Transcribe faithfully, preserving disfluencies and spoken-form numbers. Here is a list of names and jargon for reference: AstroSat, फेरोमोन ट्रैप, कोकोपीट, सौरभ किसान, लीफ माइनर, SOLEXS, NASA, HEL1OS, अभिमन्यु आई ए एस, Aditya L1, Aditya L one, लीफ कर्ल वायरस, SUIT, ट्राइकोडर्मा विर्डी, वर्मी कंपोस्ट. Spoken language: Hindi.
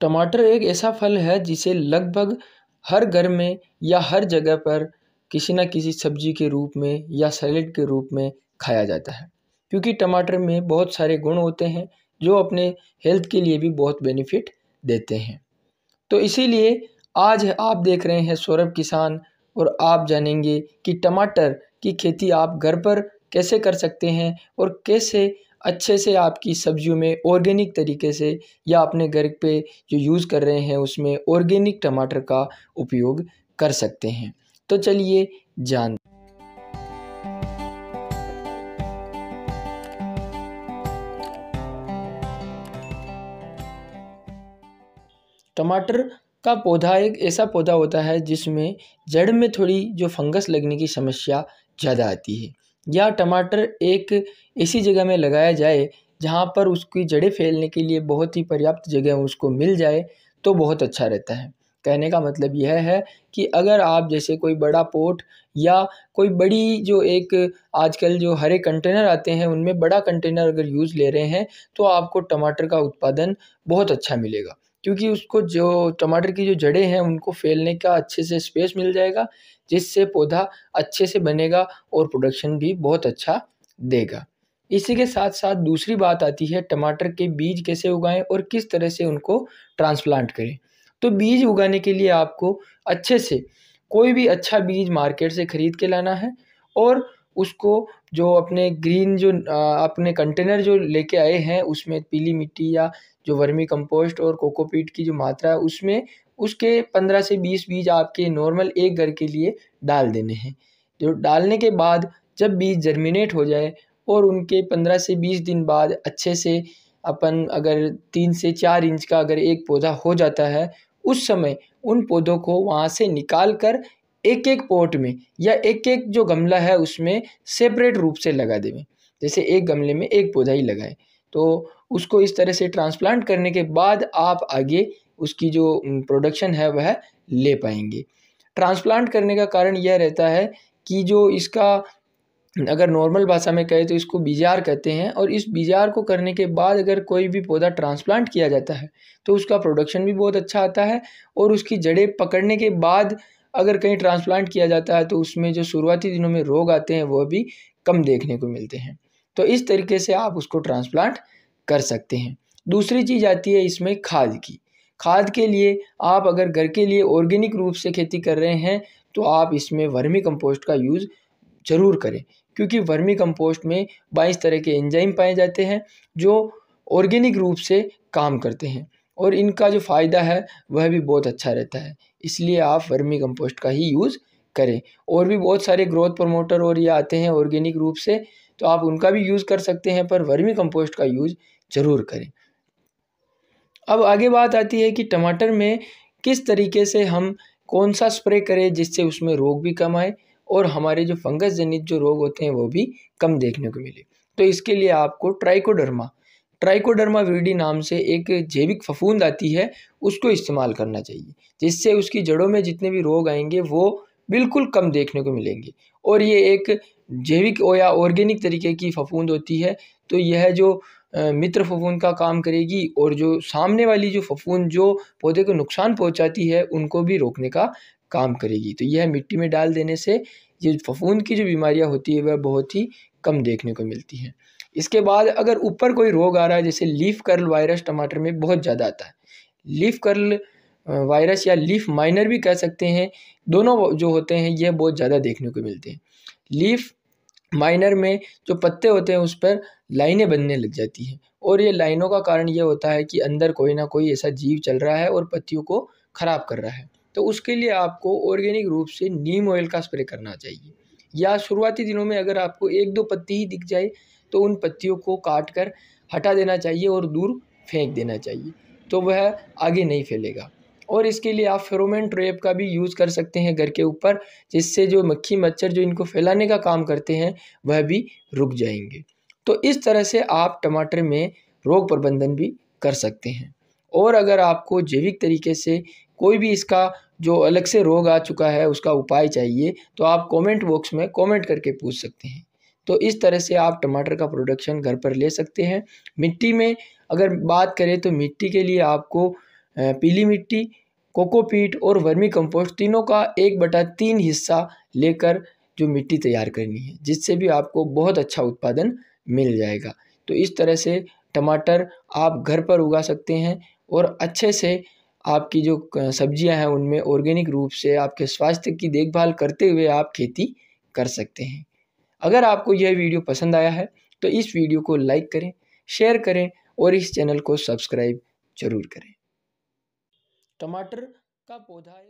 टमाटर एक ऐसा फल है जिसे लगभग हर घर में या हर जगह पर किसी न किसी सब्जी के रूप में या सैलेड के रूप में खाया जाता है, क्योंकि टमाटर में बहुत सारे गुण होते हैं जो अपने हेल्थ के लिए भी बहुत बेनिफिट देते हैं। तो इसीलिए आज आप देख रहे हैं सौरभ किसान, और आप जानेंगे कि टमाटर की खेती आप घर पर कैसे कर सकते हैं और कैसे अच्छे से आपकी सब्जियों में ऑर्गेनिक तरीके से या अपने घर पे जो यूज़ कर रहे हैं उसमें ऑर्गेनिक टमाटर का उपयोग कर सकते हैं। तो चलिए जान टमाटर का पौधा एक ऐसा पौधा होता है जिसमें जड़ में थोड़ी जो फंगस लगने की समस्या ज़्यादा आती है, या टमाटर एक ऐसी जगह में लगाया जाए जहाँ पर उसकी जड़ें फैलने के लिए बहुत ही पर्याप्त जगह उसको मिल जाए तो बहुत अच्छा रहता है। कहने का मतलब यह है कि अगर आप जैसे कोई बड़ा पोट या कोई बड़ी जो एक आजकल जो हरे कंटेनर आते हैं उनमें बड़ा कंटेनर अगर यूज़ ले रहे हैं तो आपको टमाटर का उत्पादन बहुत अच्छा मिलेगा, क्योंकि उसको जो टमाटर की जो जड़ें हैं उनको फैलने का अच्छे से स्पेस मिल जाएगा, जिससे पौधा अच्छे से बनेगा और प्रोडक्शन भी बहुत अच्छा देगा। इसी के साथ साथ दूसरी बात आती है टमाटर के बीज कैसे उगाएं और किस तरह से उनको ट्रांसप्लांट करें। तो बीज उगाने के लिए आपको अच्छे से कोई भी अच्छा बीज मार्केट से ख़रीद के लाना है और उसको जो अपने ग्रीन जो अपने कंटेनर जो लेके आए हैं उसमें पीली मिट्टी या जो वर्मी कंपोस्ट और कोकोपीट की जो मात्रा है उसमें उसके पंद्रह से बीस बीज आपके नॉर्मल एक घर के लिए डाल देने हैं। जो डालने के बाद जब बीज जर्मिनेट हो जाए और उनके पंद्रह से बीस दिन बाद अच्छे से अपन अगर तीन से चार इंच का अगर एक पौधा हो जाता है उस समय उन पौधों को वहाँ से निकाल कर एक एक पॉट में या एक एक जो गमला है उसमें सेपरेट रूप से लगा दें। जैसे एक गमले में एक पौधा ही लगाए, तो उसको इस तरह से ट्रांसप्लांट करने के बाद आप आगे उसकी जो प्रोडक्शन है वह ले पाएंगे। ट्रांसप्लांट करने का कारण यह रहता है कि जो इसका अगर नॉर्मल भाषा में कहें तो इसको बीजार कहते हैं, और इस बीजार को करने के बाद अगर कोई भी पौधा ट्रांसप्लांट किया जाता है तो उसका प्रोडक्शन भी बहुत अच्छा आता है, और उसकी जड़ें पकड़ने के बाद अगर कहीं ट्रांसप्लांट किया जाता है तो उसमें जो शुरुआती दिनों में रोग आते हैं वह भी कम देखने को मिलते हैं। तो इस तरीके से आप उसको ट्रांसप्लांट कर सकते हैं। दूसरी चीज़ आती है इसमें खाद की। खाद के लिए आप अगर घर के लिए ऑर्गेनिक रूप से खेती कर रहे हैं तो आप इसमें वर्मी कंपोस्ट का यूज़ ज़रूर करें, क्योंकि वर्मी कंपोस्ट में बाईस तरह के एंजाइम पाए जाते हैं जो ऑर्गेनिक रूप से काम करते हैं, और इनका जो फ़ायदा है वह भी बहुत अच्छा रहता है। इसलिए आप वर्मी कंपोस्ट का ही यूज़ करें। और भी बहुत सारे ग्रोथ प्रमोटर और ये आते हैं ऑर्गेनिक रूप से, तो आप उनका भी यूज़ कर सकते हैं, पर वर्मी कंपोस्ट का यूज़ ज़रूर करें। अब आगे बात आती है कि टमाटर में किस तरीके से हम कौन सा स्प्रे करें जिससे उसमें रोग भी कम आए और हमारे जो फंगस जनित जो रोग होते हैं वो भी कम देखने को मिले। तो इसके लिए आपको ट्राइकोडर्मा ट्राइकोडर्मा विर्डी नाम से एक जैविक फफूंद आती है, उसको इस्तेमाल करना चाहिए, जिससे उसकी जड़ों में जितने भी रोग आएंगे वो बिल्कुल कम देखने को मिलेंगे। और ये एक जैविक या ऑर्गेनिक तरीके की फफूंद होती है, तो यह जो मित्र फफूंद का काम करेगी और जो सामने वाली जो फफूंद जो पौधे को नुकसान पहुंचाती है उनको भी रोकने का काम करेगी। तो यह मिट्टी में डाल देने से ये फफूंद की जो बीमारियां होती है वह बहुत ही कम देखने को मिलती हैं। इसके बाद अगर ऊपर कोई रोग आ रहा है, जैसे लीफ कर्ल वायरस टमाटर में बहुत ज़्यादा आता है, लीफ कर्ल वायरस या लीफ माइनर भी कह सकते हैं, दोनों जो होते हैं यह बहुत ज़्यादा देखने को मिलते हैं। लीफ माइनर में जो पत्ते होते हैं उस पर लाइनें बनने लग जाती हैं, और ये लाइनों का कारण ये होता है कि अंदर कोई ना कोई ऐसा जीव चल रहा है और पत्तियों को ख़राब कर रहा है। तो उसके लिए आपको ऑर्गेनिक रूप से नीम ऑयल का स्प्रे करना चाहिए, या शुरुआती दिनों में अगर आपको एक दो पत्ती ही दिख जाए तो उन पत्तियों को काट कर हटा देना चाहिए और दूर फेंक देना चाहिए, तो वह आगे नहीं फैलेगा। और इसके लिए आप फेरोमोन ट्रैप का भी यूज़ कर सकते हैं घर के ऊपर, जिससे जो मक्खी मच्छर जो इनको फैलाने का काम करते हैं वह भी रुक जाएंगे। तो इस तरह से आप टमाटर में रोग प्रबंधन भी कर सकते हैं। और अगर आपको जैविक तरीके से कोई भी इसका जो अलग से रोग आ चुका है उसका उपाय चाहिए तो आप कमेंट बॉक्स में कमेंट करके पूछ सकते हैं। तो इस तरह से आप टमाटर का प्रोडक्शन घर पर ले सकते हैं। मिट्टी में अगर बात करें तो मिट्टी के लिए आपको पीली मिट्टी, कोकोपीट और वर्मी कंपोस्ट तीनों का एक बटा तीन हिस्सा लेकर जो मिट्टी तैयार करनी है, जिससे भी आपको बहुत अच्छा उत्पादन मिल जाएगा। तो इस तरह से टमाटर आप घर पर उगा सकते हैं और अच्छे से आपकी जो सब्जियां हैं उनमें ऑर्गेनिक रूप से आपके स्वास्थ्य की देखभाल करते हुए आप खेती कर सकते हैं। अगर आपको यह वीडियो पसंद आया है तो इस वीडियो को लाइक करें, शेयर करें और इस चैनल को सब्सक्राइब जरूर करें। टमाटर का पौधा